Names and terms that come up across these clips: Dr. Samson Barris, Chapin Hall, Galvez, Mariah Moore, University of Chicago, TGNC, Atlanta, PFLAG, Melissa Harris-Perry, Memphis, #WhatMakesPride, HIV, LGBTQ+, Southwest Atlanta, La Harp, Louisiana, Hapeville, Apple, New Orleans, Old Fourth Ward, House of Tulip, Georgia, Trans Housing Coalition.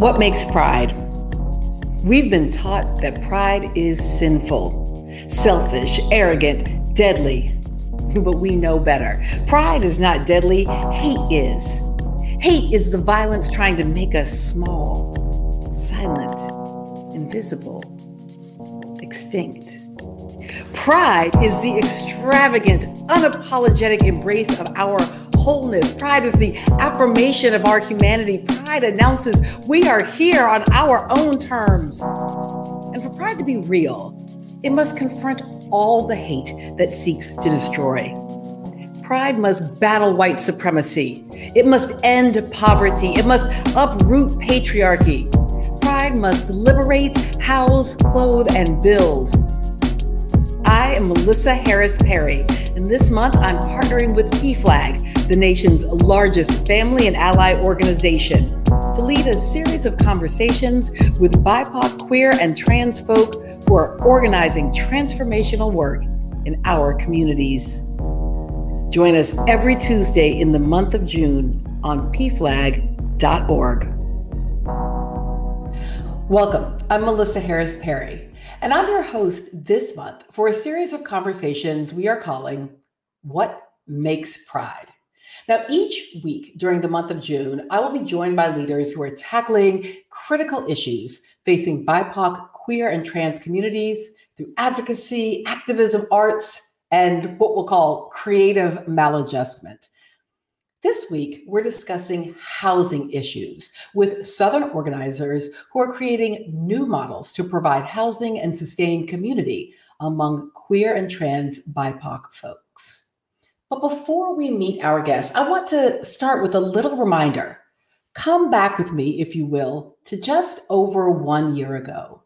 What makes pride? We've been taught that pride is sinful, selfish, arrogant, deadly. But we know better. Pride is not deadly, hate is. Hate is the violence trying to make us small, silent, invisible, extinct. Pride is the extravagant, unapologetic embrace of our wholeness. Pride is the affirmation of our humanity. Pride announces we are here on our own terms. And for pride to be real, it must confront all the hate that seeks to destroy. Pride must battle white supremacy. It must end poverty. It must uproot patriarchy. Pride must liberate, house, clothe, and build. I am Melissa Harris-Perry, and this month I'm partnering with PFLAG, the nation's largest family and ally organization, to lead a series of conversations with BIPOC, queer, and trans folk who are organizing transformational work in our communities. Join us every Tuesday in the month of June on pflag.org. Welcome, I'm Melissa Harris-Perry, and I'm your host this month for a series of conversations we are calling What Makes Pride? Now, each week during the month of June, I will be joined by leaders who are tackling critical issues facing BIPOC, queer, and trans communities through advocacy, activism, arts, and what we'll call creative maladjustment. This week, we're discussing housing issues with Southern organizers who are creating new models to provide housing and sustain community among queer and trans BIPOC folks. But before we meet our guests, I want to start with a little reminder. Come back with me, if you will, to just over 1 year ago,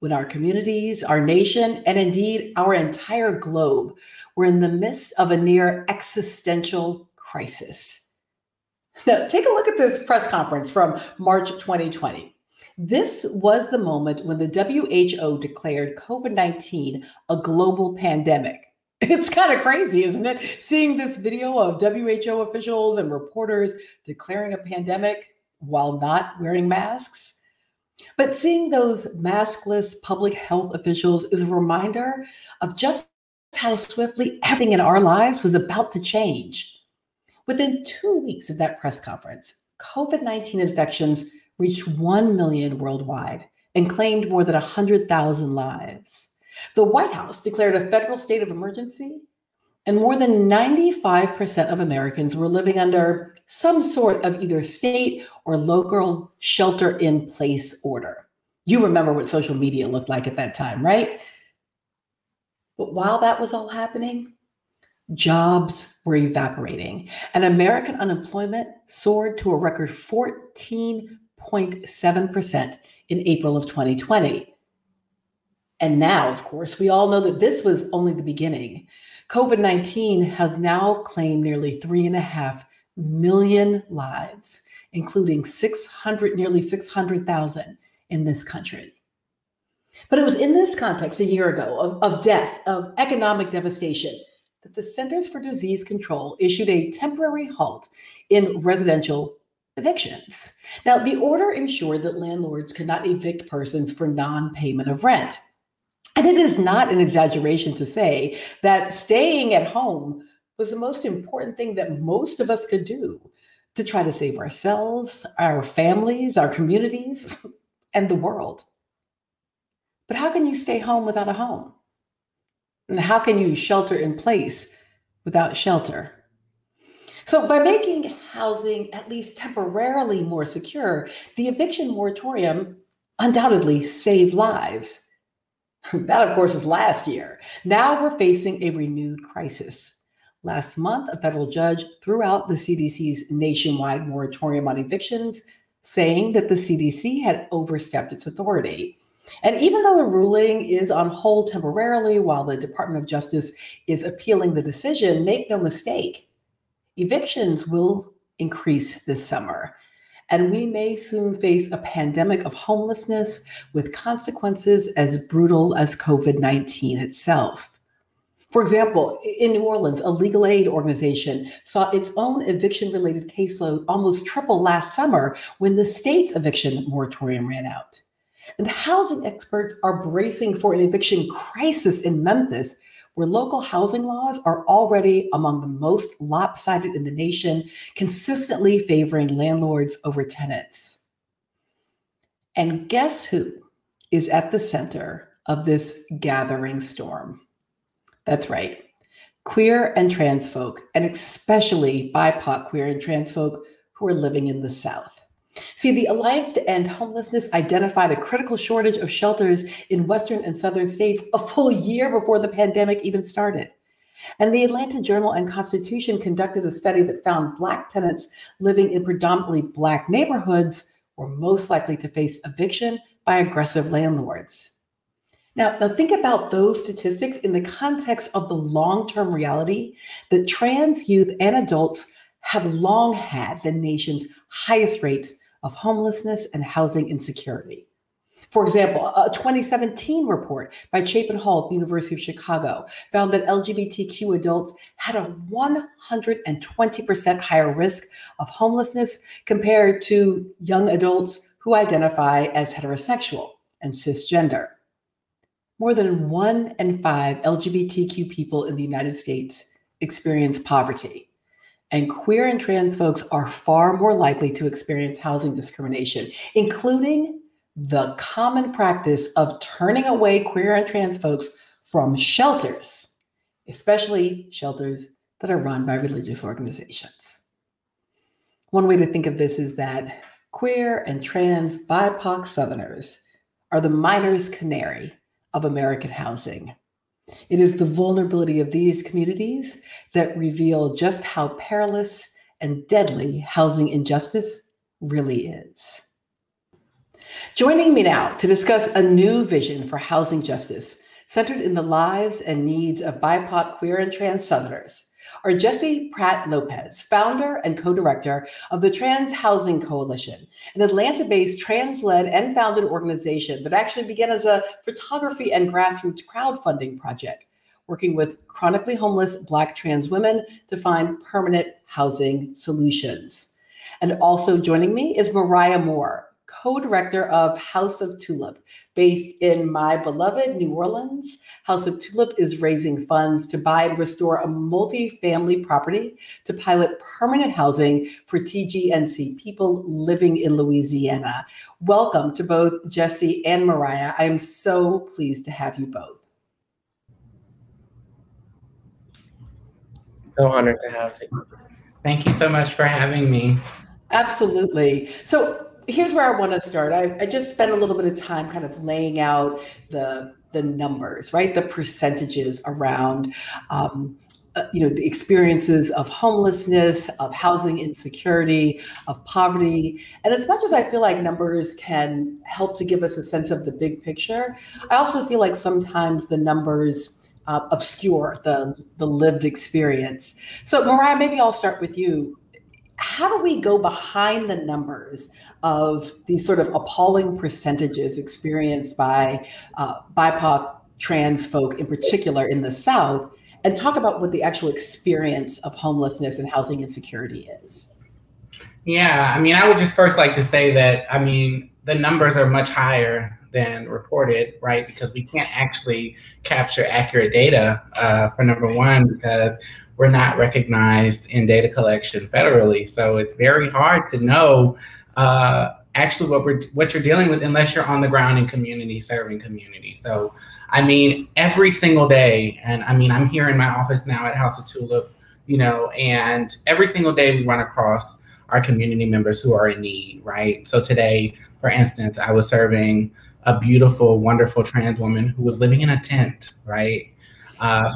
when our communities, our nation, and indeed our entire globe were in the midst of a near existential crisis. Now, take a look at this press conference from March 2020. This was the moment when the WHO declared COVID-19 a global pandemic. It's kind of crazy, isn't it? Seeing this video of WHO officials and reporters declaring a pandemic while not wearing masks. But seeing those maskless public health officials is a reminder of just how swiftly everything in our lives was about to change. Within 2 weeks of that press conference, COVID-19 infections reached 1 million worldwide and claimed more than 100,000 lives. The White House declared a federal state of emergency, and more than 95% of Americans were living under some sort of either state or local shelter-in-place order. You remember what social media looked like at that time, right? But while that was all happening, jobs were evaporating, and American unemployment soared to a record 14.7% in April of 2020. And now, of course, we all know that this was only the beginning. COVID-19 has now claimed nearly 3.5 million lives, including nearly 600,000 in this country. But it was in this context a year ago of death, of economic devastation, that the Centers for Disease Control issued a temporary halt in residential evictions. Now, the order ensured that landlords could not evict persons for non-payment of rent. And it is not an exaggeration to say that staying at home was the most important thing that most of us could do to try to save ourselves, our families, our communities, and the world. But how can you stay home without a home? And how can you shelter in place without shelter? So by making housing at least temporarily more secure, the eviction moratorium undoubtedly saved lives. That, of course, was last year. Now we're facing a renewed crisis. Last month, a federal judge threw out the CDC's nationwide moratorium on evictions, saying that the CDC had overstepped its authority. And even though the ruling is on hold temporarily while the Department of Justice is appealing the decision, make no mistake, evictions will increase this summer. And we may soon face a pandemic of homelessness with consequences as brutal as COVID-19 itself. For example, in New Orleans, a legal aid organization saw its own eviction-related caseload almost triple last summer when the state's eviction moratorium ran out. And housing experts are bracing for an eviction crisis in Memphis, where local housing laws are already among the most lopsided in the nation, consistently favoring landlords over tenants. And guess who is at the center of this gathering storm? That's right, queer and trans folk, and especially BIPOC queer and trans folk who are living in the South. See, the Alliance to End Homelessness identified a critical shortage of shelters in Western and Southern states a full year before the pandemic even started. And the Atlanta Journal and Constitution conducted a study that found Black tenants living in predominantly Black neighborhoods were most likely to face eviction by aggressive landlords. Now think about those statistics in the context of the long-term reality that trans youth and adults have long had the nation's highest rates of homelessness and housing insecurity. For example, a 2017 report by Chapin Hall at the University of Chicago found that LGBTQ adults had a 120% higher risk of homelessness compared to young adults who identify as heterosexual and cisgender. More than 1 in 5 LGBTQ people in the United States experience poverty. And queer and trans folks are far more likely to experience housing discrimination, including the common practice of turning away queer and trans folks from shelters, especially shelters that are run by religious organizations. One way to think of this is that queer and trans BIPOC Southerners are the miner's canary of American housing. It is the vulnerability of these communities that reveal just how perilous and deadly housing injustice really is. Joining me now to discuss a new vision for housing justice centered in the lives and needs of BIPOC, queer, and trans Southerners are Jesse Pratt-Lopez, founder and co-director of the Trans Housing Coalition, an Atlanta-based trans-led and founded organization that actually began as a photography and grassroots crowdfunding project, working with chronically homeless Black trans women to find permanent housing solutions. And also joining me is Mariah Moore, co-director of House of Tulip, based in my beloved New Orleans. House of Tulip is raising funds to buy and restore a multi-family property to pilot permanent housing for TGNC people living in Louisiana. Welcome to both Jesse and Mariah. I am so pleased to have you both. So honored to have you. Thank you so much for having me. Absolutely. So here's where I want to start. I just spent a little bit of time kind of laying out the numbers, right? The percentages around, the experiences of homelessness, of housing insecurity, of poverty. And as much as I feel like numbers can help to give us a sense of the big picture, I also feel like sometimes the numbers obscure the lived experience. So Mariah, maybe I'll start with you. How do we go behind the numbers of these sort of appalling percentages experienced by BIPOC trans folk in particular in the South, and talk about what the actual experience of homelessness and housing insecurity is? Yeah, I mean, I would just first like to say that, I mean, the numbers are much higher than reported, right? Because we can't actually capture accurate data for number one, because we're not recognized in data collection federally. So it's very hard to know actually what you're dealing with unless you're on the ground in community, serving community. So, I mean, every single day, and I mean, I'm here in my office now at House of Tulip, you know, and every single day we run across our community members who are in need, right? So today, for instance, I was serving a beautiful, wonderful trans woman who was living in a tent, right?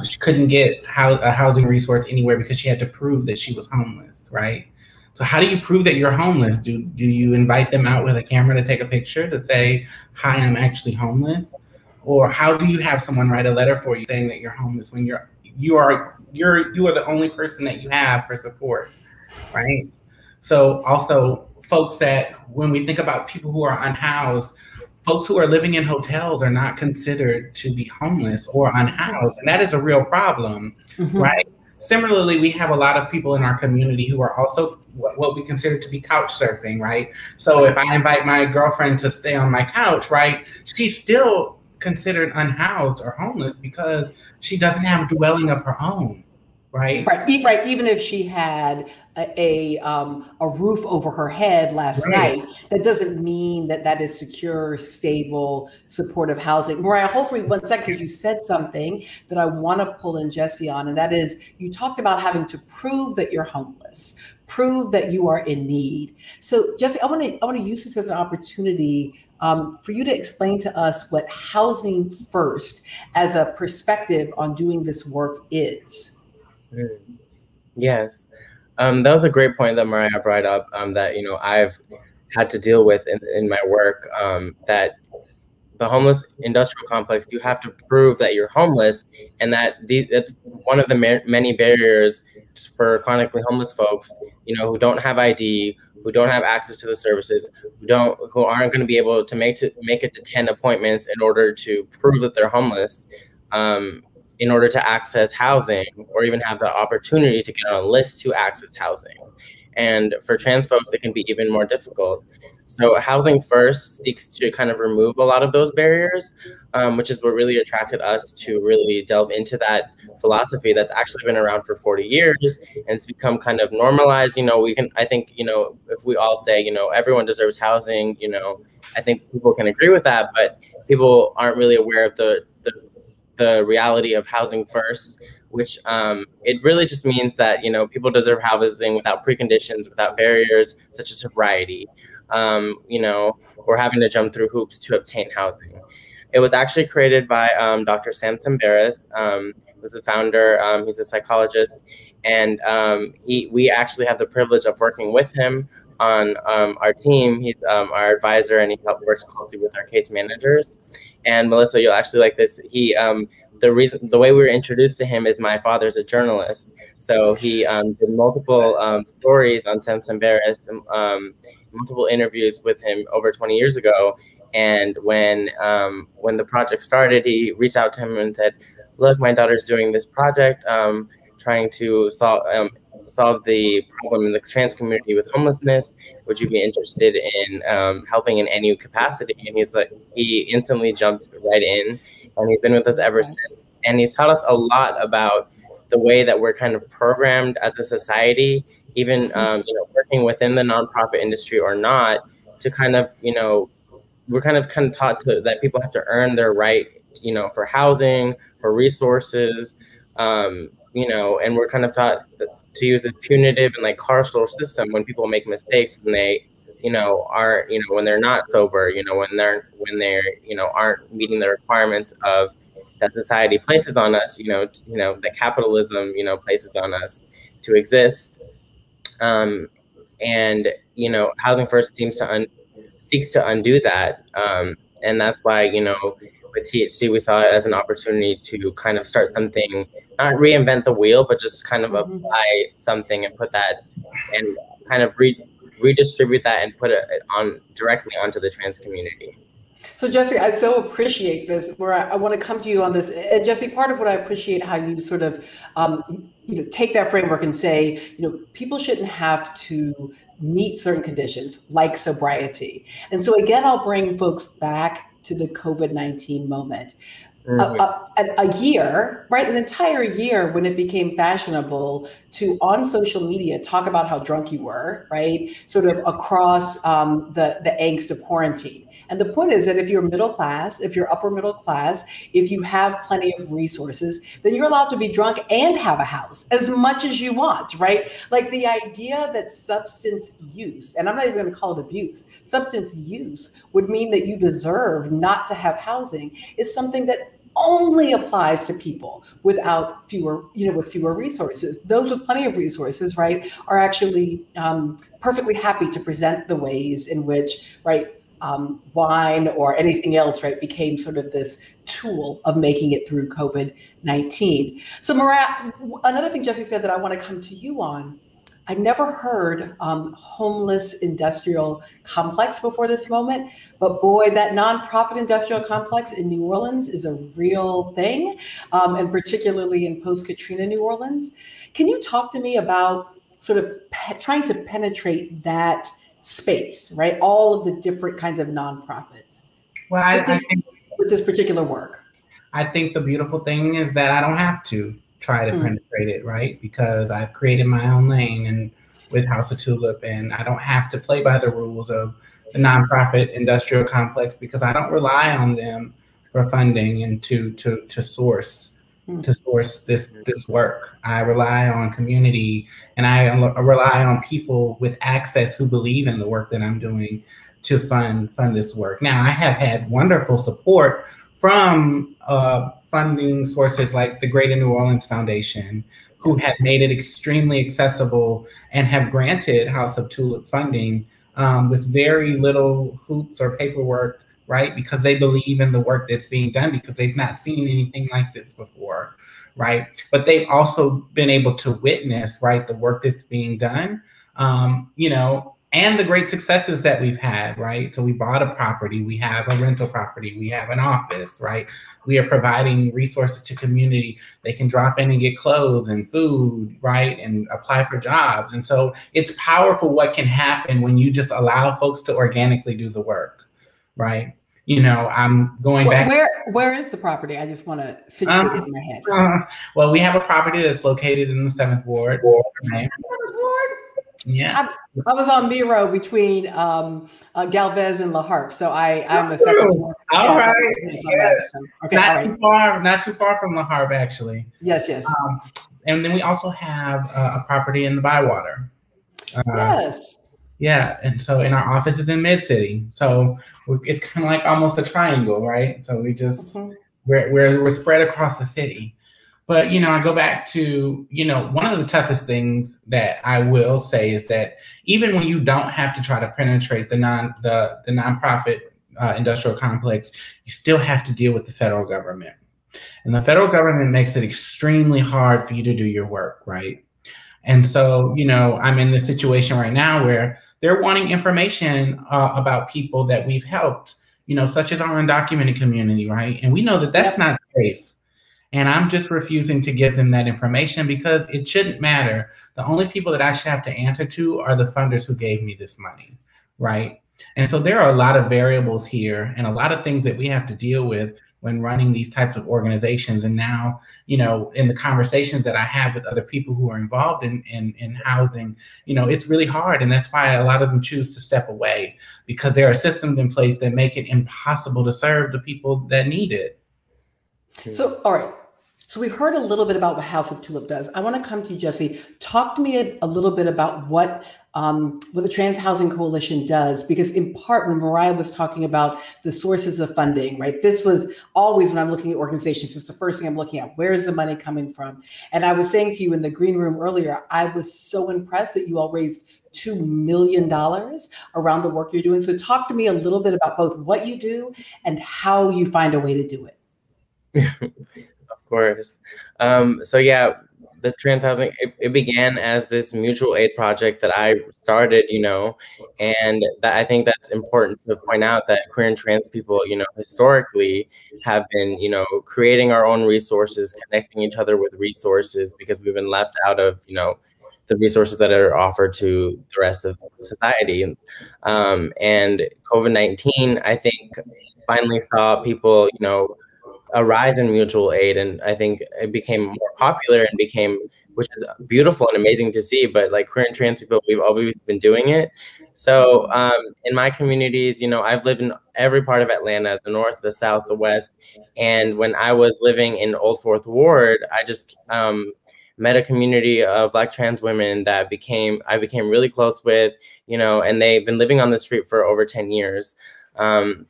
She couldn't get a housing resource anywhere because she had to prove that she was homeless, right? So how do you prove that you're homeless? Do you invite them out with a camera to take a picture to say, hi, I'm actually homeless? Or how do you have someone write a letter for you saying that you're homeless when you are the only person that you have for support, right? So also folks that, when we think about people who are unhoused, folks who are living in hotels are not considered to be homeless or unhoused, and that is a real problem, mm-hmm. right? Similarly, we have a lot of people in our community who are also what we consider to be couch surfing, right? So if I invite my girlfriend to stay on my couch, right, she's still considered unhoused or homeless because she doesn't have a dwelling of her own, right? Right, right. Even if she had a roof over her head last night, that doesn't mean that that is secure, stable, supportive housing. Mariah, hold for 1 second, because you said something that I want to pull in Jesse on, and that is you talked about having to prove that you're homeless, prove that you are in need. So Jesse, I want to use this as an opportunity for you to explain to us what Housing First as a perspective on doing this work is. Yes. That was a great point that Mariah brought up, that, you know, I've had to deal with in my work, that the homeless industrial complex, you have to prove that you're homeless, and that it's one of the many barriers for chronically homeless folks, you know, who don't have ID, who don't have access to the services, who aren't going to be able to make it to 10 appointments in order to prove that they're homeless, in order to access housing, or even have the opportunity to get on a list to access housing. And for trans folks, it can be even more difficult. So Housing First seeks to kind of remove a lot of those barriers, which is what really attracted us to really delve into that philosophy that's actually been around for 40 years, and it's become kind of normalized. You know, I think, you know, if we all say, you know, everyone deserves housing, you know, I think people can agree with that, but people aren't really aware of the reality of Housing First, which it really just means that, you know, people deserve housing without preconditions, without barriers such as sobriety, you know, or having to jump through hoops to obtain housing. It was actually created by Dr. Samson Barris, who's the founder. He's a psychologist, and we actually have the privilege of working with him on our team. He's our advisor, and he works closely with our case managers. And Melissa, you'll actually like this. He, the way we were introduced to him is my father's a journalist. So he did multiple stories on Samson Barris, multiple interviews with him over 20 years ago. And when the project started, he reached out to him and said, look, my daughter's doing this project, trying to solve the problem in the trans community with homelessness. Would you be interested in helping in any capacity? And he instantly jumped right in, and he's been with us ever since. And he's taught us a lot about the way that we're kind of programmed as a society, even you know, working within the nonprofit industry or not, to kind of, you know, we're kind of taught that people have to earn their right, you know, for housing, for resources, you know, and we're kind of taught to use this punitive and like carceral system when people make mistakes, when they, you know, aren't, you know, when they're not sober, you know, when they're, you know, aren't meeting the requirements of that society places on us, you know, that capitalism, you know, places on us to exist. And, you know, Housing First seeks to undo that. And that's why, you know, with THC, we saw it as an opportunity to kind of start something, not reinvent the wheel, but just kind of apply something and put that and kind of redistribute that and put it on directly onto the trans community. So Jesse, I so appreciate this, where I want to come to you on this. And Jesse, part of what I appreciate how you sort of, you know, take that framework and say, you know, people shouldn't have to meet certain conditions like sobriety. And so again, I'll bring folks back to the COVID-19 moment. A year, right? An entire year when it became fashionable to, on social media, talk about how drunk you were, right? Sort of across the angst of quarantine. And the point is that if you're middle class, if you're upper middle class, if you have plenty of resources, then you're allowed to be drunk and have a house as much as you want, right? Like the idea that substance use, and I'm not even going to call it abuse, substance use would mean that you deserve not to have housing is something that only applies to people with fewer resources. Those with plenty of resources, right, are actually perfectly happy to present the ways in which, right, wine or anything else, right, became sort of this tool of making it through COVID-19. So Mariah, another thing Jesse said that I want to come to you on I've never heard homeless industrial complex before this moment, but boy, that nonprofit industrial complex in New Orleans is a real thing, and particularly in post-Katrina New Orleans. Can you talk to me about sort of trying to penetrate that space, right? All of the different kinds of nonprofits. Well, with this particular work. I think the beautiful thing is that I don't have to try to penetrate it, right? Because I've created my own lane and with House of Tulip, and I don't have to play by the rules of the nonprofit industrial complex because I don't rely on them for funding and to source this work. I rely on community, and I rely on people with access who believe in the work that I'm doing to fund this work. Now, I have had wonderful support from funding sources like the Greater New Orleans Foundation, who have made it extremely accessible and have granted House of Tulip funding with very little hoops or paperwork, right? Because they believe in the work that's being done because they've not seen anything like this before, right? But they've also been able to witness, right, the work that's being done, you know, and the great successes that we've had, right? So we bought a property, we have a rental property, we have an office, right? We are providing resources to community. They can drop in and get clothes and food, right? And apply for jobs. And so it's powerful what can happen when you just allow folks to organically do the work, right? You know, I'm going back. Where is the property? I just want to situate it in my head. Well, we have a property that's located in the 7th Ward. Right? 7th Ward? Yeah, I was on B-row between Galvez and La Harp, so I'm a second. All right, yes. Okay, not too far from La Harp, actually. Yes. And then we also have a property in the Bywater. Yes. Yeah, and so in our office is in Mid-City, so it's kind of like almost a triangle, right? So we just we're spread across the city. But, you know, I go back to, you know, one of the toughest things that I will say is that even when you don't have to try to penetrate the nonprofit industrial complex, you still have to deal with the federal government. And the federal government makes it extremely hard for you to do your work, right? And so, you know, I'm in this situation right now where they're wanting information about people that we've helped, you know, such as our undocumented community, right? And we know that that's not safe. And I'm just refusing to give them that information because it shouldn't matter. The only people that I should have to answer to are the funders who gave me this money, right? And so there are a lot of variables here and a lot of things that we have to deal with when running these types of organizations. And now, you know, in the conversations that I have with other people who are involved in housing, you know, it's really hard. And that's why a lot of them choose to step away, because there are systems in place that make it impossible to serve the people that need it. So, all right. So we've heard a little bit about what House of Tulip does. I want to come to you, Jesse. Talk to me a little bit about what the Trans Housing Coalition does, because in part, when Mariah was talking about the sources of funding, right, this was always when I'm looking at organizations, it's the first thing I'm looking at. Where is the money coming from? And I was saying to you in the green room earlier, I was so impressed that you all raised $2 million around the work you're doing. So talk to me a little bit about both what you do and how you find a way to do it. Course. So yeah, the trans housing, it began as this mutual aid project that I started, you know, and that I think that's important to point out that queer and trans people, you know, historically have been, you know, creating our own resources, connecting each other with resources because we've been left out of, you know, the resources that are offered to the rest of society. And COVID-19, I think, finally saw people, you know, a rise in mutual aid, and I think it became more popular and became, which is beautiful and amazing to see, but like queer and trans people, we've always been doing it. So in my communities, you know, I've lived in every part of Atlanta, the north, the south, the west. And when I was living in Old Fourth Ward, I just met a community of Black trans women that I became really close with, you know, and they've been living on the street for over 10 years. And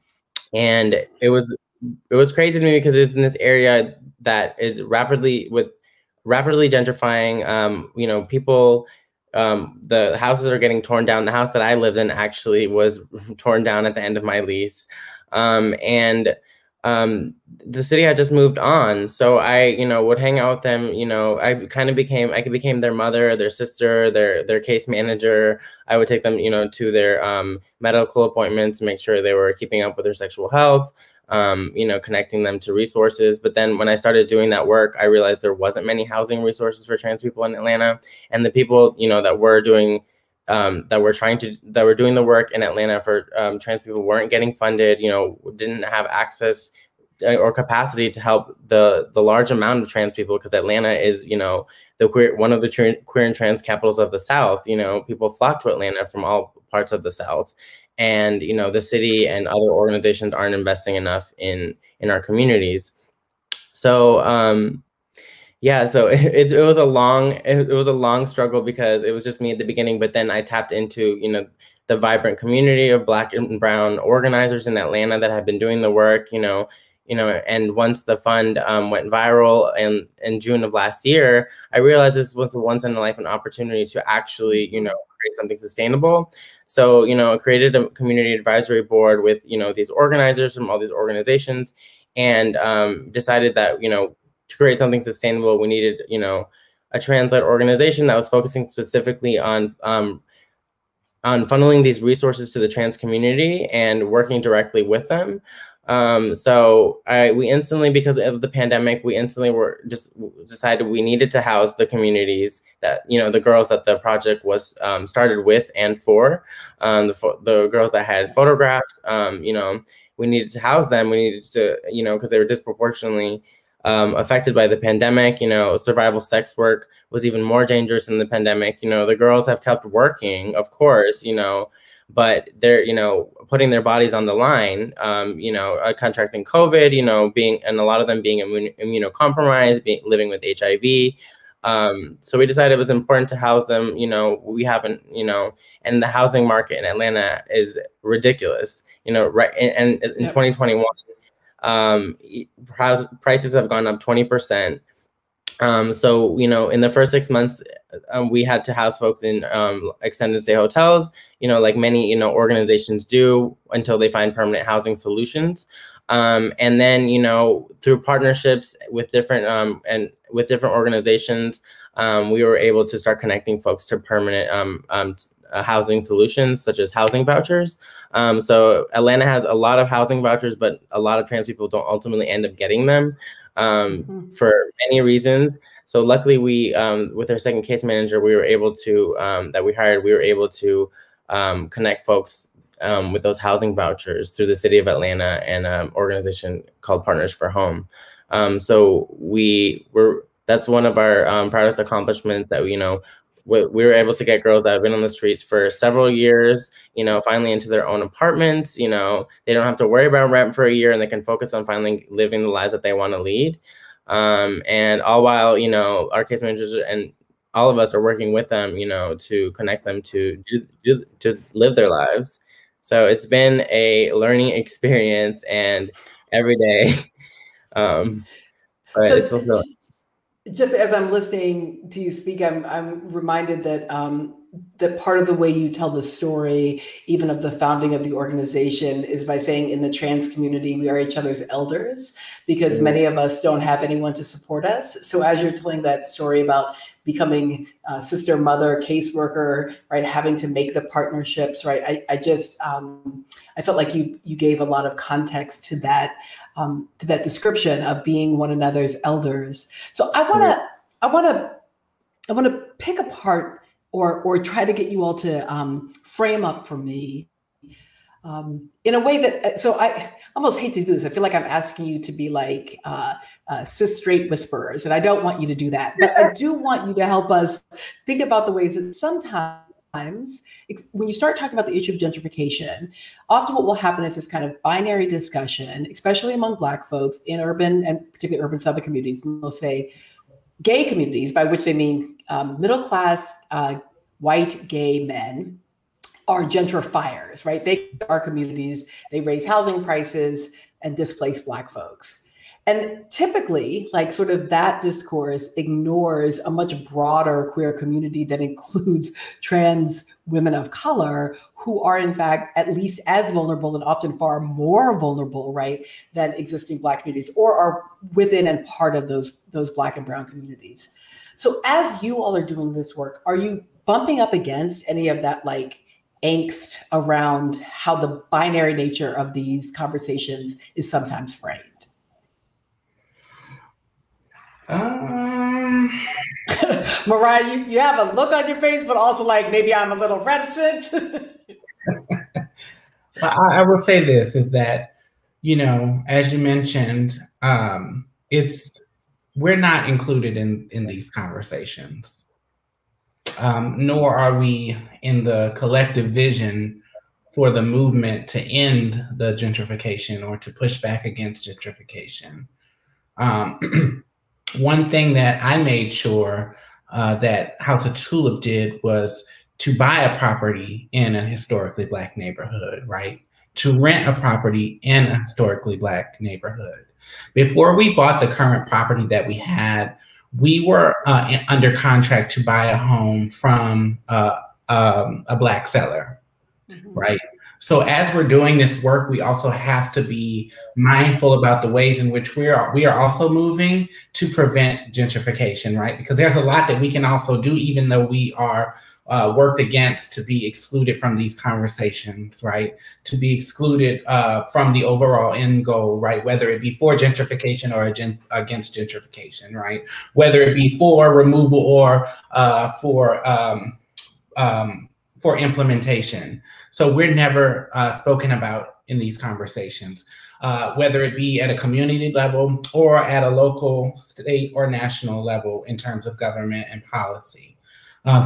it was crazy to me because it's in this area that is rapidly gentrifying. You know, people, the houses are getting torn down. The house that I lived in actually was torn down at the end of my lease. And the city had just moved on. So I, would hang out with them. I kind of became their mother, their sister, their case manager. I would take them, to their medical appointments, make sure they were keeping up with their sexual health, connecting them to resources. But then when I started doing that work, I realized there wasn't many housing resources for trans people in Atlanta. And the people, that were doing that were doing the work in Atlanta for trans people weren't getting funded, didn't have access or capacity to help the large amount of trans people, because Atlanta is, the one of the queer and trans capitals of the South. People flock to Atlanta from all parts of the South, and the city and other organizations aren't investing enough in our communities. So yeah, so it was a long struggle, because it was just me at the beginning. But then I tapped into, the vibrant community of Black and Brown organizers in Atlanta that had been doing the work, and once the fund went viral in June of last year, I realized this was a once in a life an opportunity to actually, create something sustainable. So, I created a community advisory board with, these organizers from all these organizations, and decided that, to create something sustainable, we needed, a trans-led organization that was focusing specifically on funneling these resources to the trans community and working directly with them. So we instantly, because of the pandemic, we instantly decided we needed to house the communities that, the girls that the project was started with and for, the girls that had photographed, we needed to house them. We needed to, because they were disproportionately affected by the pandemic. Survival sex work was even more dangerous in the pandemic. The girls have kept working, of course, but they're, putting their bodies on the line, contracting COVID, and a lot of them being immunocompromised, living with HIV. So we decided it was important to house them. We haven't, and the housing market in Atlanta is ridiculous, right. And in 2021, prices have gone up 20%. So, in the first 6 months, we had to house folks in extended stay hotels, like many, organizations do, until they find permanent housing solutions. And then, through partnerships with different organizations, we were able to start connecting folks to permanent housing solutions, such as housing vouchers. So Atlanta has a lot of housing vouchers, but a lot of trans people don't ultimately end up getting them for many reasons. So luckily, we, with our second case manager, we were able to, that we hired, we were able to connect folks with those housing vouchers through the city of Atlanta and an organization called Partners for Home. So we were, that's one of our proudest accomplishments, that, we were able to get girls that have been on the streets for several years, finally into their own apartments. They don't have to worry about rent for a year, and they can focus on finally living the lives that they want to lead. And all while, our case managers and all of us are working with them, to connect them to live their lives. So it's been a learning experience, and every day. But it's fulfilling. Just as I'm listening to you speak, I'm reminded that that part of the way you tell the story, even of the founding of the organization, is by saying, in the trans community, we are each other's elders, because many of us don't have anyone to support us. So as you're telling that story about becoming sister, mother, caseworker, right, having to make the partnerships, right, I just I felt like you gave a lot of context to that description of being one another's elders. So I wanna pick apart, or try to get you all to frame up for me in a way that, so I almost hate to do this. I feel like I'm asking you to be like cis straight whisperers, and I don't want you to do that. But I do want you to help us think about the ways that sometimes when you start talking about the issue of gentrification, often what will happen is this kind of binary discussion, especially among Black folks in urban and particularly urban Southern communities. And they'll say gay communities, by which they mean middle-class white gay men, are gentrifiers, right? They are communities, they raise housing prices and displace Black folks. And typically, like, sort of that discourse ignores a much broader queer community that includes trans women of color who are, in fact, at least as vulnerable and often far more vulnerable, right, than existing Black communities, or are within and part of those Black and Brown communities. So as you all are doing this work, are you bumping up against any of that, like, angst around how the binary nature of these conversations is sometimes framed? Mariah, you have a look on your face, but also like maybe I'm a little reticent. I will say this is that, you know, as you mentioned, we're not included in these conversations, nor are we in the collective vision for the movement to end the gentrification or to push back against gentrification. One thing that I made sure that House of Tulip did was to buy a property in a historically Black neighborhood, right? To rent a property in a historically Black neighborhood. Before we bought the current property that we had, we were under contract to buy a home from a Black seller, mm-hmm. right? So as we're doing this work, we also have to be mindful about the ways in which we are also moving to prevent gentrification, right? Because there's a lot that we can also do, even though we are worked against to be excluded from these conversations, right? To be excluded from the overall end goal, right? Whether it be for gentrification or against gentrification, right? Whether it be for removal or for implementation. So we're never spoken about in these conversations, whether it be at a community level or at a local, state, or national level in terms of government and policy.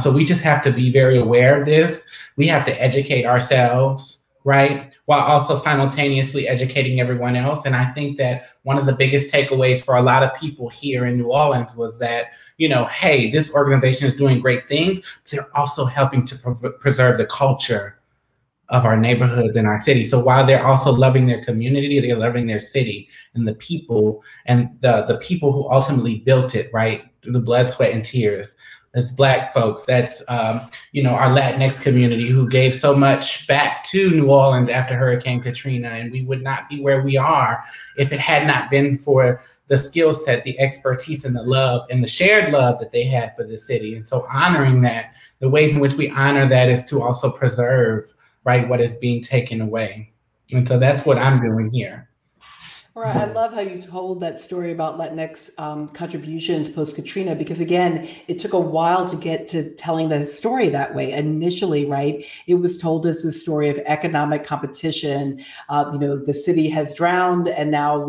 So we just have to be very aware of this. We have to educate ourselves, right? While also simultaneously educating everyone else. And I think that one of the biggest takeaways for a lot of people here in New Orleans was that, you know, hey, this organization is doing great things. They're also helping to preserve the culture of our neighborhoods and our city. So while they're also loving their community, they're loving their city and the people, and the people who ultimately built it, right? Through the blood, sweat, and tears. That's Black folks, that's, you know, our Latinx community who gave so much back to New Orleans after Hurricane Katrina. And we would not be where we are if it had not been for the skill set, the expertise, and the love, and the shared love that they had for the city. And so honoring that, the ways in which we honor that is to also preserve, right, what is being taken away. And so that's what I'm doing here. Right. I love how you told that story about Latinx contributions post-Katrina, because again, it took a while to get to telling the story that way. Initially, right, it was told as a story of economic competition. You know, the city has drowned, and now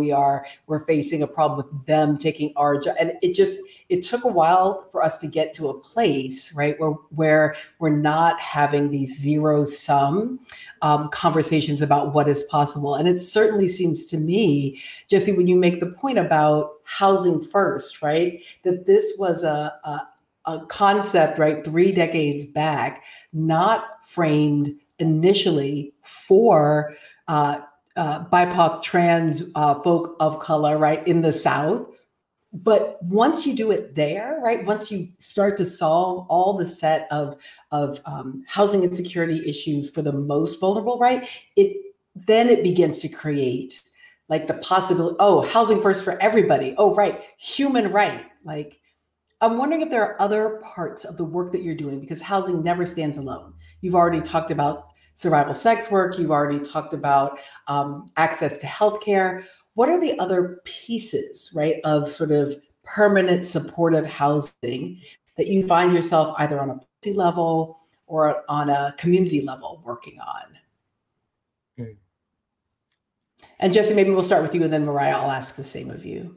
we're facing a problem with them taking our job. And it took a while for us to get to a place, right, where we're not having these zero-sum conversations about what is possible. And it certainly seems to me, Jesse, when you make the point about housing first, right, that this was a concept, right, 3 decades back, not framed initially for BIPOC trans folk of color, right, in the South. But once you do it there, right, once you start to solve all the set of housing insecurity issues for the most vulnerable, right, then it begins to create like the possibility, oh, housing first for everybody. Oh, right. Human right. Like, I'm wondering if there are other parts of the work that you're doing, because housing never stands alone. You've already talked about survival sex work. You've already talked about access to healthcare. What are the other pieces, right, of sort of permanent supportive housing that you find yourself either on a policy level or on a community level working on? Okay. And Jesse, maybe we'll start with you, and then Mariah, I'll ask the same of you.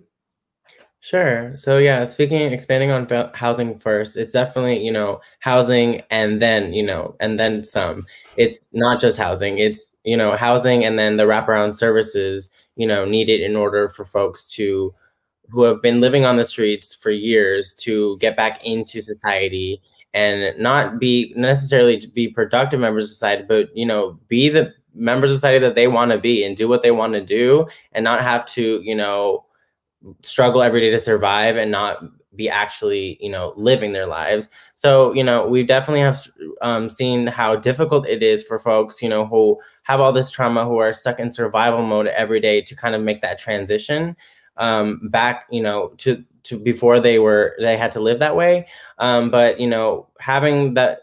Sure. So yeah, expanding on housing first, it's definitely, you know, housing and then, you know, and then some. It's not just housing, it's, you know, housing and then the wraparound services, you know, needed in order for folks who have been living on the streets for years to get back into society and not be necessarily to be productive members of society, but, you know, be the members of society that they want to be and do what they want to do and not have to, you know, struggle every day to survive and not be actually, you know, living their lives. So, you know, we definitely have seen how difficult it is for folks, you know, who have all this trauma, who are stuck in survival mode every day, to kind of make that transition back, you know, to before they had to live that way. But, you know, having the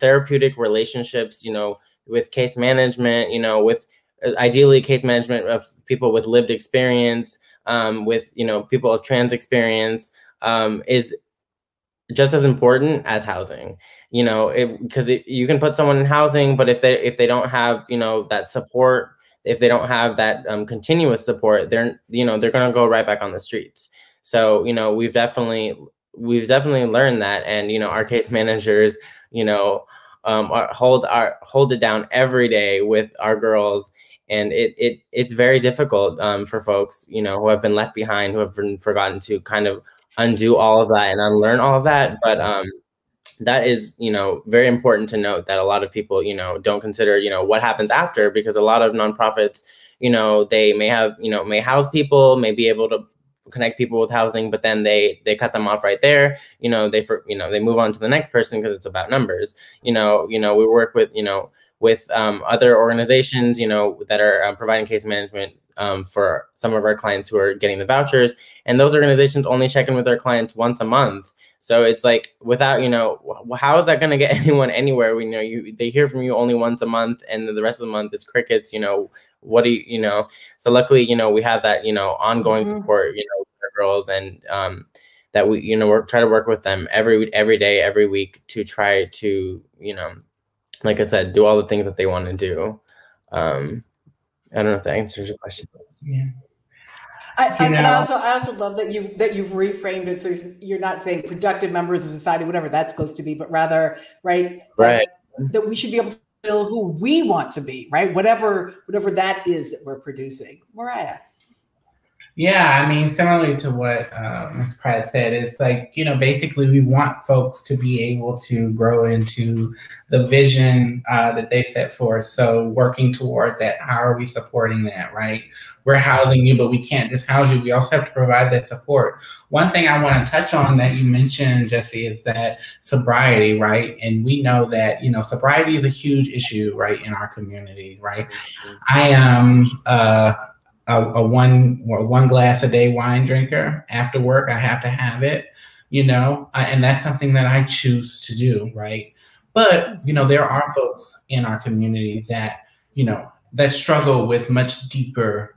therapeutic relationships, you know, with case management, you know, with ideally case management of people with lived experience, with, you know, people of trans experience, is just as important as housing, you know, because you can put someone in housing, but if they don't have, you know, that support, if they don't have that continuous support, they're going to go right back on the streets. So, you know, we've definitely learned that. And, you know, our case managers, you know, hold it down every day with our girls. And it's very difficult for folks, you know, who have been left behind, who have been forgotten, to kind of undo all of that and unlearn all of that. But that is, you know, very important to note that a lot of people, you know, don't consider, you know, what happens after, because a lot of nonprofits, you know, they may have, you know, may house people, may be able to connect people with housing, but then they cut them off right there. You know, they move on to the next person because it's about numbers. You know, we work with, you know, with other organizations, you know, that are providing case management for some of our clients who are getting the vouchers. And those organizations only check in with their clients once a month. So it's like, without, you know, how is that going to get anyone anywhere? We know they hear from you only once a month, and the rest of the month is crickets. You know, what do you know? So luckily, you know, we have that, you know, ongoing support, you know, for girls, and that we, you know, try to work with them every day, every week, to try to, you know, like I said, do all the things that they want to do. I don't know if that answers your question. Yeah. I also love that you've reframed it, so you're not saying productive members of society, whatever that's supposed to be, but rather, right, that we should be able to build who we want to be, right? Whatever that is that we're producing. Mariah. Yeah, I mean, similarly to what Ms. Pratt said, it's like, you know, basically we want folks to be able to grow into the vision that they set forth. So working towards that, how are we supporting that, right? We're housing you, but we can't just house you. We also have to provide that support. One thing I want to touch on that you mentioned, Jesse, is that sobriety, right? And we know that, you know, sobriety is a huge issue, right, in our community, right? I am... A one glass a day wine drinker. After work, I have to have it, you know, and that's something that I choose to do, right? But, you know, there are folks in our community that, you know, that struggle with much deeper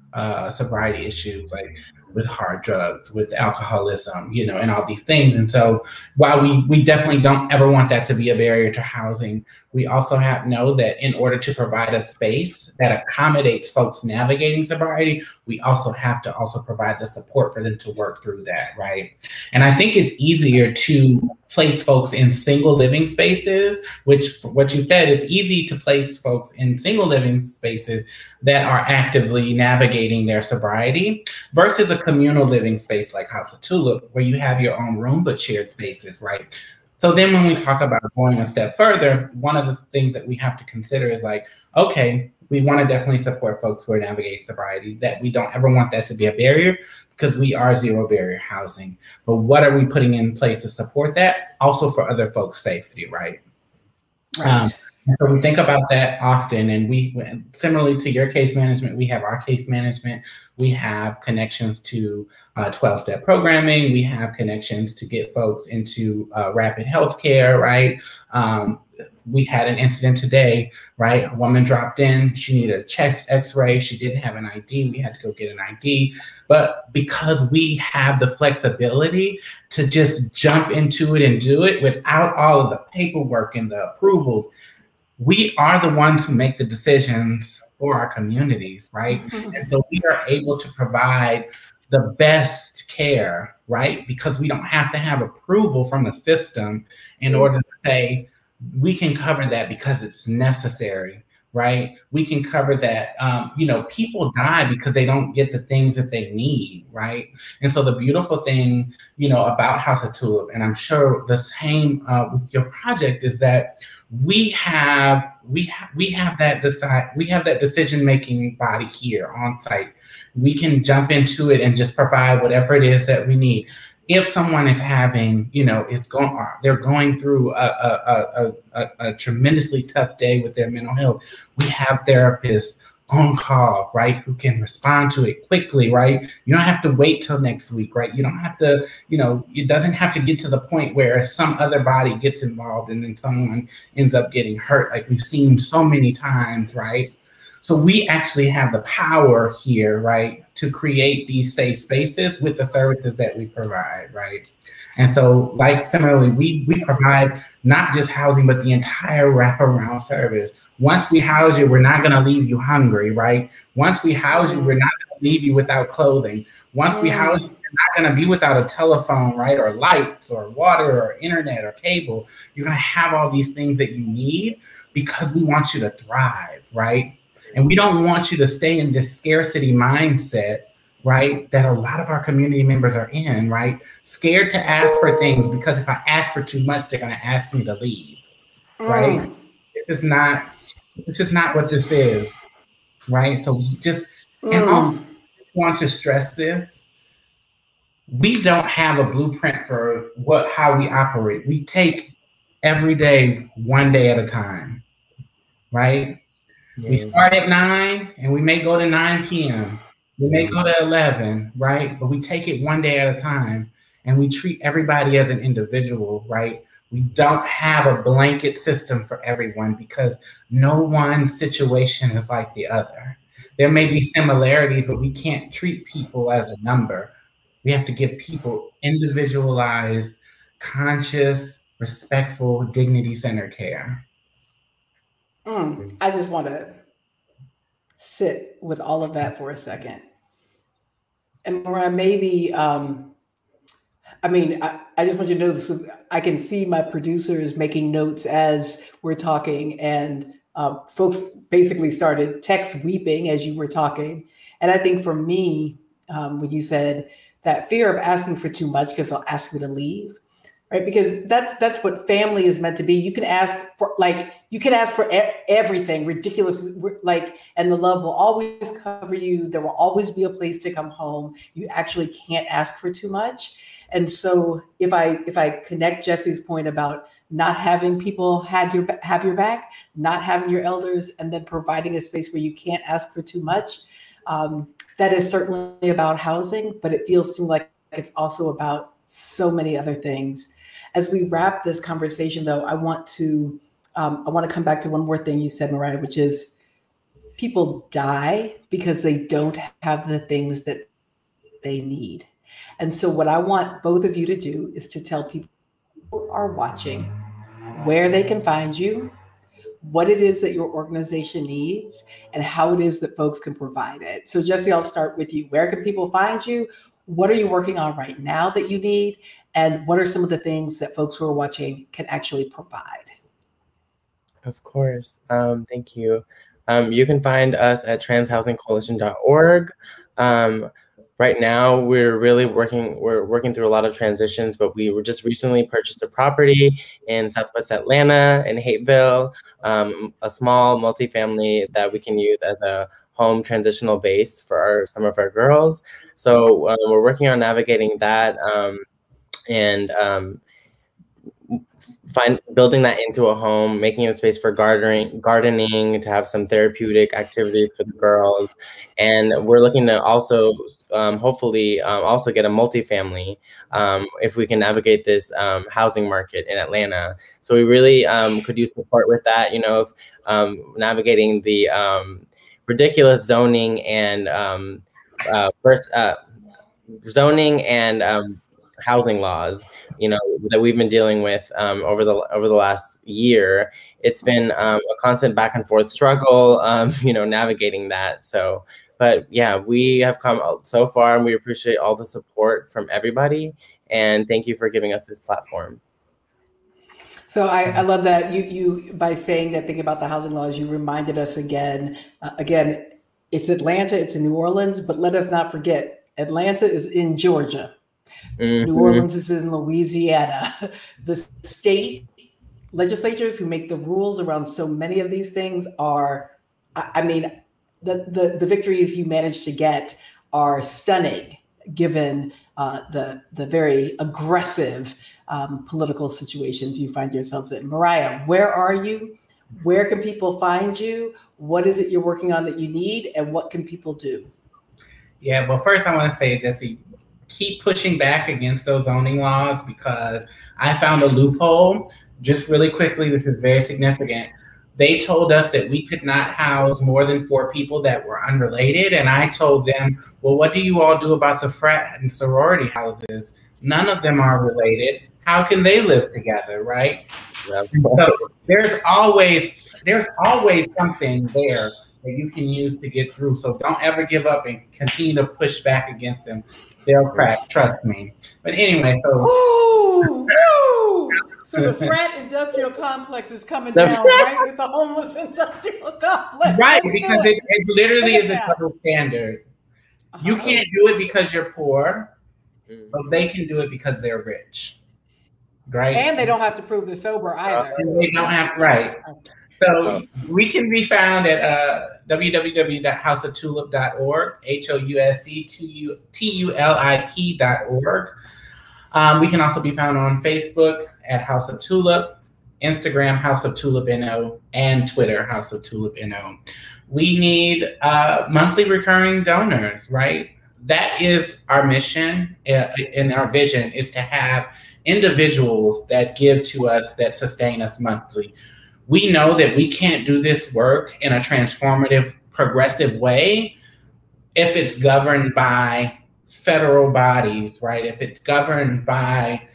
sobriety issues, like with hard drugs, with alcoholism, you know, and all these things. And so while we definitely don't ever want that to be a barrier to housing, we also know that in order to provide a space that accommodates folks navigating sobriety, we also have to provide the support for them to work through that, right? And I think it's easier to place folks in single living spaces, which what you said, it's easy to place folks in single living spaces that are actively navigating their sobriety versus a communal living space like House of Tulip, where you have your own room but shared spaces, right? So then when we talk about going a step further, one of the things that we have to consider is like, okay, we want to definitely support folks who are navigating sobriety, that we don't ever want that to be a barrier, because we are zero barrier housing. But what are we putting in place to support that? Also for other folks' safety, right? Right. So we think about that often, and we, similarly to your case management, we have our case management. We have connections to 12-step programming. We have connections to get folks into rapid health care, right? We had an incident today, right? A woman dropped in. She needed a chest x-ray. She didn't have an ID. We had to go get an ID. But because we have the flexibility to just jump into it and do it without all of the paperwork and the approvals, we are the ones who make the decisions for our communities, right? And so we are able to provide the best care, right? Because we don't have to have approval from the system in order to say, we can cover that because it's necessary. right? We can cover that. You know, people die because they don't get the things that they need, right? And so the beautiful thing, you know, about House of Tulip, and I'm sure the same with your project, is that we have that decision-making body here on site. We can jump into it and just provide whatever it is that we need. If someone is having, you know, they're going through a tremendously tough day with their mental health, we have therapists on call, right, who can respond to it quickly, right? You don't have to wait till next week, right? You don't have to, you know, it doesn't have to get to the point where some other body gets involved and then someone ends up getting hurt, like we've seen so many times, right? So we actually have the power here, right, to create these safe spaces with the services that we provide, right? And so, like, similarly, we provide not just housing, but the entire wraparound service. Once we house you, we're not gonna leave you hungry, right? Once we house you, we're not gonna leave you without clothing. Once we house you, you're not gonna be without a telephone, right? Or lights, or water, or internet, or cable. You're gonna have all these things that you need because we want you to thrive, right? And we don't want you to stay in this scarcity mindset, right, that a lot of our community members are in, right? Scared to ask for things because if I ask for too much, they're gonna ask me to leave, right? This is not what this is, right? So we just, and also want to stress this, we don't have a blueprint for how we operate. We take every day, one day at a time, right? Yeah. We start at 9 and we may go to 9 p.m. We may go to 11, right? But we take it one day at a time and we treat everybody as an individual, right? We don't have a blanket system for everyone because no one situation is like the other. There may be similarities, but we can't treat people as a number. We have to give people individualized, conscious, respectful, dignity-centered care. I just want to sit with all of that for a second. And Mariah, maybe, I just want you to know this. I can see my producers making notes as we're talking, and folks basically started text weeping as you were talking. And I think for me, when you said that fear of asking for too much because they'll ask me to leave, right? Because that's what family is meant to be. You can ask for everything ridiculous, like, and the love will always cover you. There will always be a place to come home. You actually can't ask for too much. And so if I connect Jesse's point about not having people have your back, not having your elders, and then providing a space where you can't ask for too much, that is certainly about housing, but it feels to me like it's also about so many other things. As we wrap this conversation, though, I want to come back to one more thing you said, Mariah, which is people die because they don't have the things that they need. And so what I want both of you to do is to tell people who are watching where they can find you, what it is that your organization needs, and how it is that folks can provide it. So Jesse, I'll start with you. Where can people find you? What are you working on right now that you need? And what are some of the things that folks who are watching can actually provide? Of course. Thank you. You can find us at transhousingcoalition.org. Right now, we're really working through a lot of transitions, but we were just recently purchased a property in Southwest Atlanta, in Hapeville, a small multifamily that we can use as a home transitional base for some of our girls. So we're working on navigating that and building that into a home, making a space for gardening, to have some therapeutic activities for the girls. And we're looking to also, hopefully, also get a multifamily if we can navigate this housing market in Atlanta. So we really could use support with that, you know, navigating the ridiculous zoning and housing laws, you know, that we've been dealing with over the last year. It's been a constant back and forth struggle, you know, navigating that. So, but yeah, we have come so far, and we appreciate all the support from everybody. And thank you for giving us this platform. So I love that you by saying that, thinking about the housing laws, you reminded us again, it's Atlanta, it's in New Orleans, but let us not forget, Atlanta is in Georgia. Mm-hmm. New Orleans is in Louisiana. The state legislatures who make the rules around so many of these things are, I mean, the victories you managed to get are stunning, given the very aggressive political situations you find yourselves in. Mariah, where are you? Where can people find you? What is it you're working on that you need? And what can people do? Yeah, well, first I want to say, Jesse, keep pushing back against those zoning laws, because I found a loophole. Just really quickly, this is very significant. They told us that we could not house more than 4 people that were unrelated. And I told them, well, what do you all do about the frat and sorority houses? None of them are related. How can they live together, right? So there's always something there that you can use to get through. So don't ever give up and continue to push back against them. They'll crack, trust me. But anyway, so. Ooh, woo! So the frat industrial complex is coming down, right? With the homeless industrial complex. Right, because it literally is a double standard. You can't do it because you're poor, but they can do it because they're rich. Right? And they don't have to prove they're sober either. And they don't have, right. So we can be found at www.houseoftulip.org, HOUSETULIP.org. We can also be found on Facebook at House of Tulip, Instagram House of Tulip NO, and Twitter House of Tulip NO. We need monthly recurring donors, right? That is our mission and our vision, is to have individuals that give to us, that sustain us monthly. We know that we can't do this work in a transformative, progressive way if it's governed by federal bodies, right? If it's governed by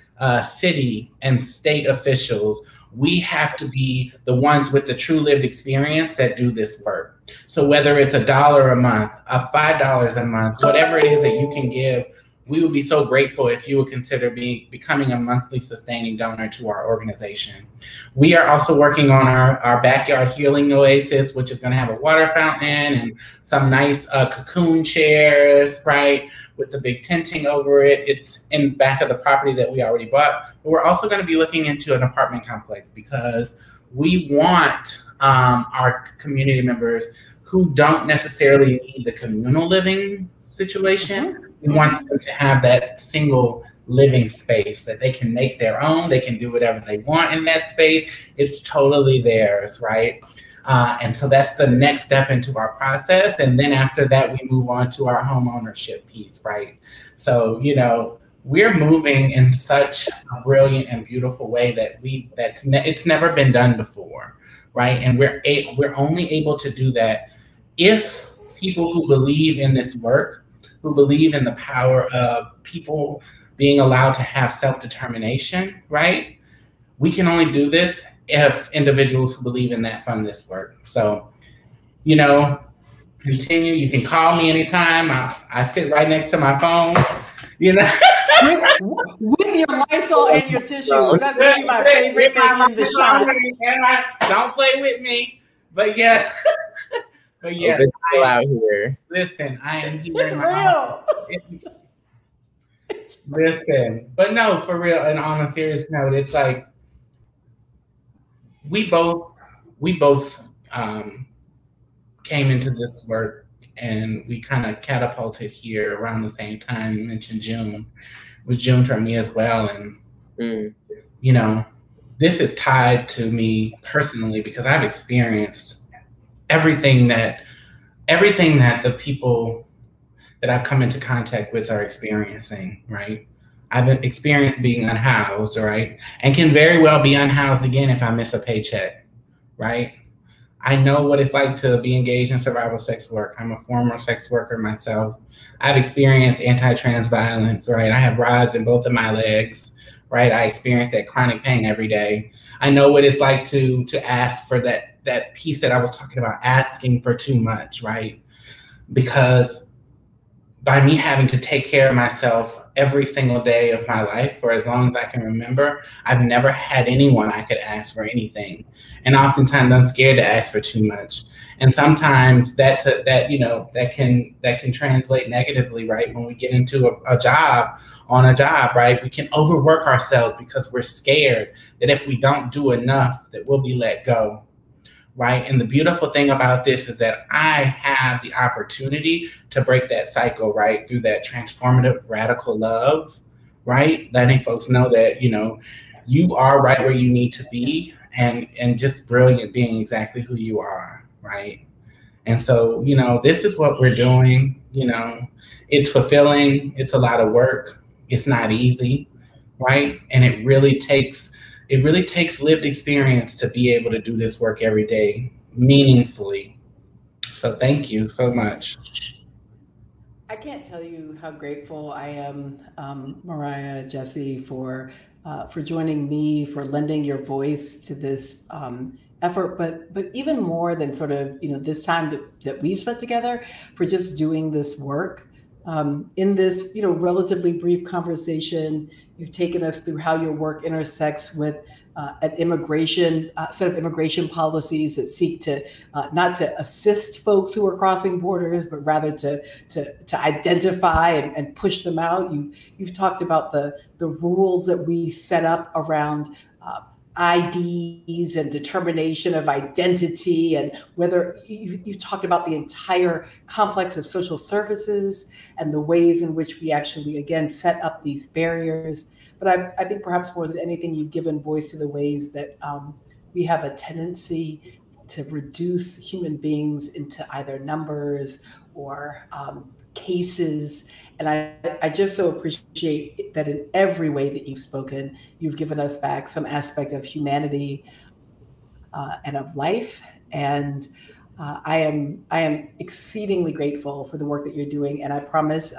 city and state officials. We have to be the ones with the true lived experience that do this work. So whether it's $1 a month, $5 a month, whatever it is that you can give, we would be so grateful if you would consider becoming a monthly sustaining donor to our organization. We are also working on our backyard healing oasis, which is going to have a water fountain and some nice cocoon chairs, right, with the big tenting over it. It's in back of the property that we already bought. But we're also going to be looking into an apartment complex, because we want our community members who don't necessarily need the communal living situation. Mm-hmm. We want them to have that single living space that they can make their own. They can do whatever they want in that space. It's totally theirs, right? And so that's the next step into our process. And then after that, we move on to our home ownership piece, right? So, you know, we're moving in such a brilliant and beautiful way that it's never been done before, right? And we're only able to do that if people who believe in this work, who believe in the power of people being allowed to have self-determination, right? We can only do this if individuals who believe in that fund this work. So, you know, continue. You can call me anytime. I sit right next to my phone, you know. With your Lysol and your tissues. That's maybe my favorite thing in the shop. Don't play with me, but yeah. But yeah, oh, it's still out here. Listen, I am here. It's real. Listen, but no, for real, and on a serious note, it's like we both came into this work, and we kind of catapulted here around the same time. You mentioned June. It was June for me as well, and you know, this is tied to me personally, because I've experienced everything that the people that I've come into contact with are experiencing, right? I've experienced being unhoused, right? And can very well be unhoused again if I miss a paycheck, right? I know what it's like to be engaged in survival sex work. I'm a former sex worker myself. I've experienced anti-trans violence, right? I have rods in both of my legs, right? I experience that chronic pain every day. I know what it's like to ask for that piece that I was talking about, asking for too much, right? Because by me having to take care of myself every single day of my life for as long as I can remember. I've never had anyone I could ask for anything. And oftentimes I'm scared to ask for too much. And sometimes that can translate negatively, right? When we get into a job, right? We can overwork ourselves because we're scared that if we don't do enough, that we'll be let go, right? And the beautiful thing about this is that I have the opportunity to break that cycle, right? Through that transformative radical love, right? Letting folks know that, you know, you are right where you need to be and just brilliant being exactly who you are. Right. And so, you know, this is what we're doing. You know, it's fulfilling. It's a lot of work. It's not easy. Right. And it really takes lived experience to be able to do this work every day meaningfully. So thank you so much. I can't tell you how grateful I am, Mariah, Jesse, for joining me, for lending your voice to this effort, but even more than sort of, you know, this time that we've spent together, for just doing this work. In this, you know, relatively brief conversation, you've taken us through how your work intersects with an immigration, set of immigration policies that seek to not to assist folks who are crossing borders, but rather to identify and push them out. You've talked about the rules that we set up around IDs and determination of identity, and whether you've talked about the entire complex of social services and the ways in which we actually, again, set up these barriers. But I think perhaps more than anything, you've given voice to the ways that we have a tendency to reduce human beings into either numbers or cases. And I just so appreciate that in every way that you've spoken, you've given us back some aspect of humanity and of life. And I am exceedingly grateful for the work that you're doing. And I promise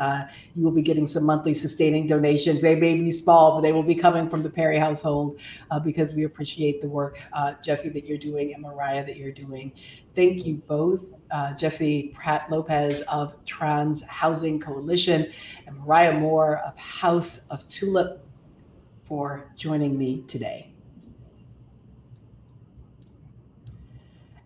you will be getting some monthly sustaining donations. They may be small, but they will be coming from the Perry household because we appreciate the work, Jesse, that you're doing, and Mariah, that you're doing. Thank you both, Jesse Pratt-Lopez of Trans Housing Coalition and Mariah Moore of House of Tulip, for joining me today.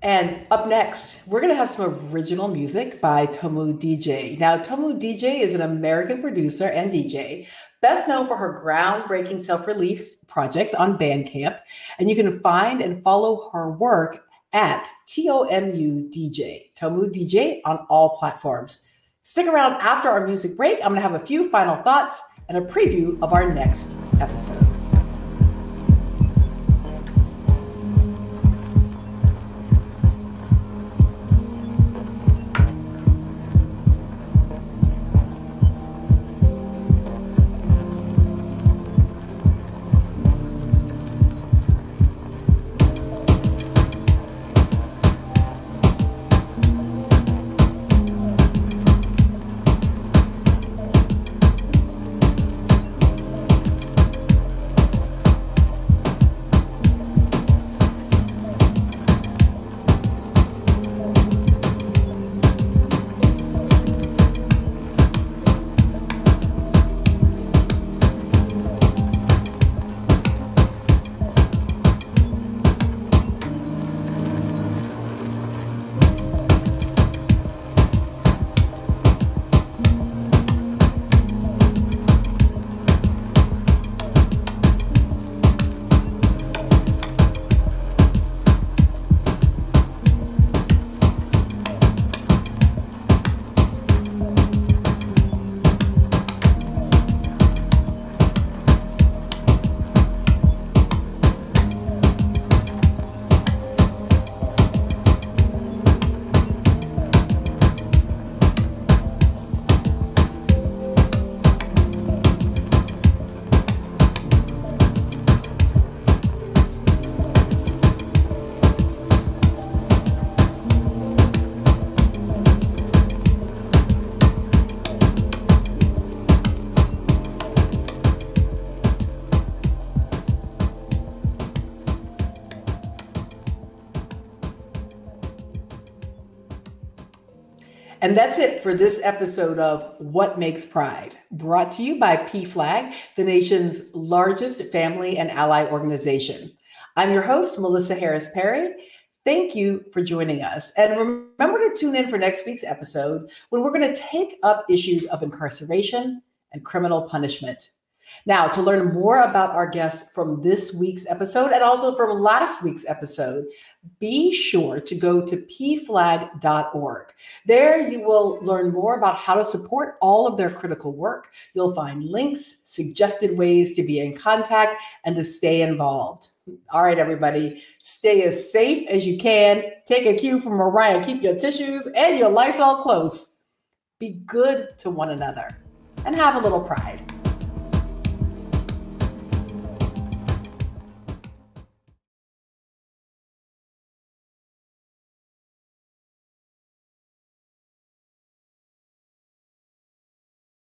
And up next, we're going to have some original music by Tomu DJ. Now, Tomu DJ is an American producer and DJ, best known for her groundbreaking self-released projects on Bandcamp. And you can find and follow her work at Tomu DJ, Tomu DJ, on all platforms. Stick around after our music break. I'm going to have a few final thoughts and a preview of our next episode. And that's it for this episode of What Makes Pride, brought to you by PFLAG, the nation's largest family and ally organization. I'm your host, Melissa Harris-Perry. Thank you for joining us. And remember to tune in for next week's episode when we're going to take up issues of incarceration and criminal punishment. Now, to learn more about our guests from this week's episode and also from last week's episode, be sure to go to pflag.org. There you will learn more about how to support all of their critical work. You'll find links, suggested ways to be in contact, and to stay involved. All right, everybody, stay as safe as you can. Take a cue from Mariah. Keep your tissues and your Lysol close. Be good to one another and have a little pride.